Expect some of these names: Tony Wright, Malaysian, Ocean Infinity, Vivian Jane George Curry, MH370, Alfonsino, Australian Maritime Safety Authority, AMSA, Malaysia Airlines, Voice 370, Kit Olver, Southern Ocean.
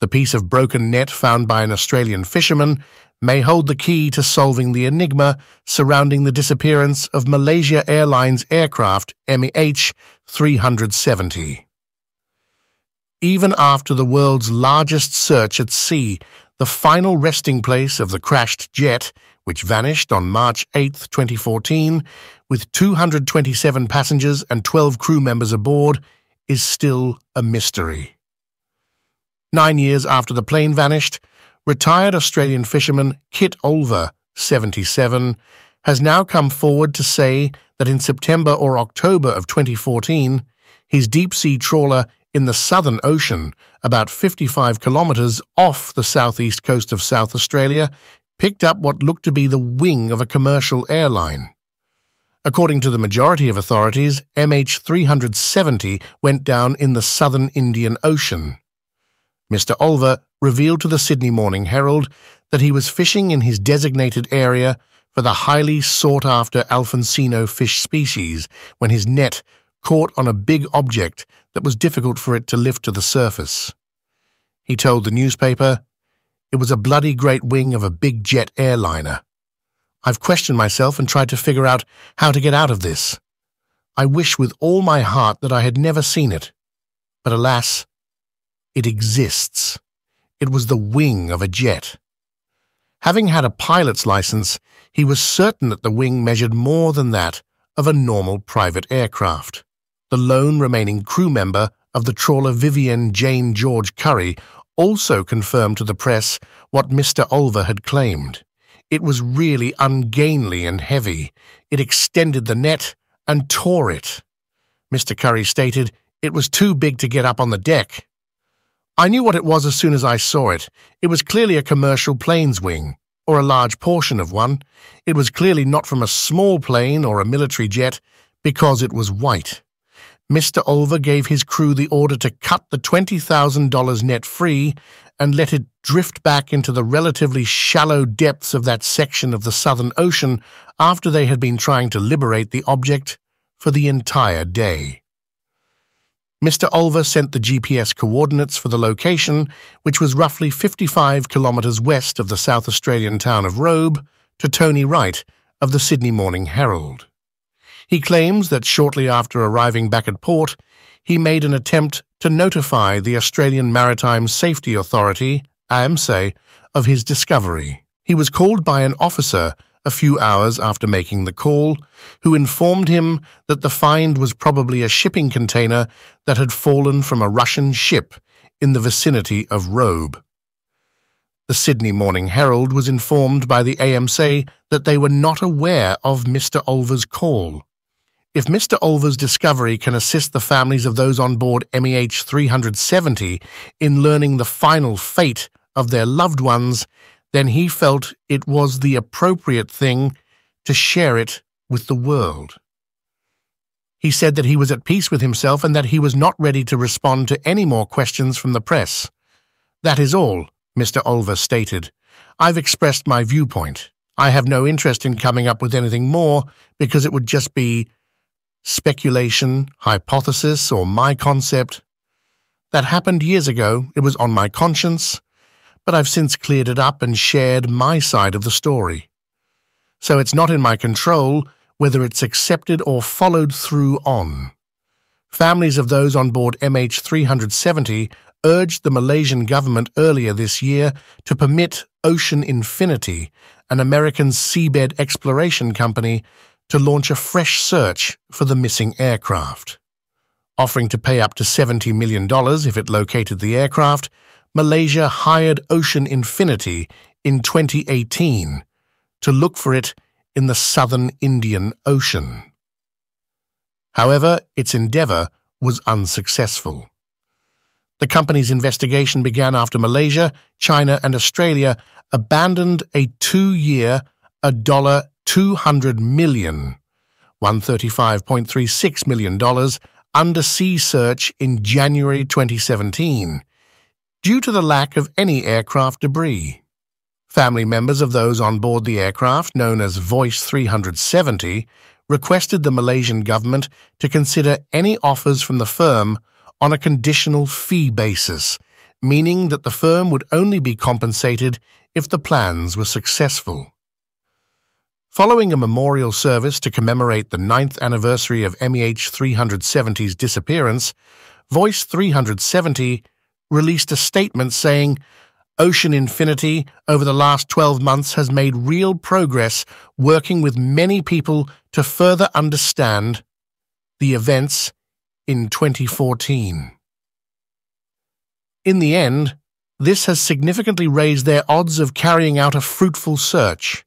The piece of broken net found by an Australian fisherman may hold the key to solving the enigma surrounding the disappearance of Malaysia Airlines aircraft MH370. Even after the world's largest search at sea, the final resting place of the crashed jet, which vanished on March 8, 2014, with 227 passengers and 12 crew members aboard, is still a mystery. 9 years after the plane vanished, retired Australian fisherman Kit Olver, 77, has now come forward to say that in September or October of 2014, his deep-sea trawler in the Southern Ocean, about 55 kilometres off the southeast coast of South Australia, picked up what looked to be the wing of a commercial airline. According to the majority of authorities, MH370 went down in the southern Indian Ocean. Mr. Olver revealed to the Sydney Morning Herald that he was fishing in his designated area for the highly sought-after Alfonsino fish species when his net caught on a big object that was difficult for it to lift to the surface. He told the newspaper, "It was a bloody great wing of a big jet airliner. I've questioned myself and tried to figure out how to get out of this. I wish with all my heart that I had never seen it. But alas, it exists. It was the wing of a jet." Having had a pilot's license, he was certain that the wing measured more than that of a normal private aircraft. The lone remaining crew member of the trawler Vivian Jane George Curry also confirmed to the press what Mr. Olver had claimed. It was really ungainly and heavy. It extended the net and tore it. Mr. Curry stated, "It was too big to get up on the deck. I knew what it was as soon as I saw it. It was clearly a commercial plane's wing, or a large portion of one. It was clearly not from a small plane or a military jet, because it was white." Mr. Olver gave his crew the order to cut the $20,000 net free and let it drift back into the relatively shallow depths of that section of the Southern Ocean after they had been trying to liberate the object for the entire day. Mr. Olver sent the GPS coordinates for the location, which was roughly 55 kilometres west of the South Australian town of Robe, to Tony Wright of the Sydney Morning Herald. He claims that shortly after arriving back at port, he made an attempt to notify the Australian Maritime Safety Authority, AMSA, of his discovery. He was called by an officer a few hours after making the call, who informed him that the find was probably a shipping container that had fallen from a Russian ship in the vicinity of Robe. The Sydney Morning Herald was informed by the AMSA that they were not aware of Mr. Olver's call. If Mr. Olver's discovery can assist the families of those on board MH370 in learning the final fate of their loved ones, then he felt it was the appropriate thing to share it with the world. He said that he was at peace with himself and that he was not ready to respond to any more questions from the press. "That is all," Mr. Olver stated. "I've expressed my viewpoint. I have no interest in coming up with anything more because it would just be speculation, hypothesis, or my concept. That happened years ago. It was on my conscience, but I've since cleared it up and shared my side of the story. So it's not in my control whether it's accepted or followed through on." Families of those on board MH370 urged the Malaysian government earlier this year to permit Ocean Infinity, an American seabed exploration company, to launch a fresh search for the missing aircraft. Offering to pay up to $70 million if it located the aircraft, Malaysia hired Ocean Infinity in 2018 to look for it in the southern Indian Ocean. However, its endeavour was unsuccessful. The company's investigation began after Malaysia, China and Australia abandoned a two-year, $200 million, $135.36 million undersea search in January 2017 due to the lack of any aircraft debris. Family members of those on board the aircraft, known as Voice 370, requested the Malaysian government to consider any offers from the firm on a conditional fee basis, meaning that the firm would only be compensated if the plans were successful. Following a memorial service to commemorate the 9th anniversary of MH370's disappearance, Voice 370 released a statement saying, "Ocean Infinity over the last 12 months has made real progress working with many people to further understand the events in 2014. In the end, this has significantly raised their odds of carrying out a fruitful search.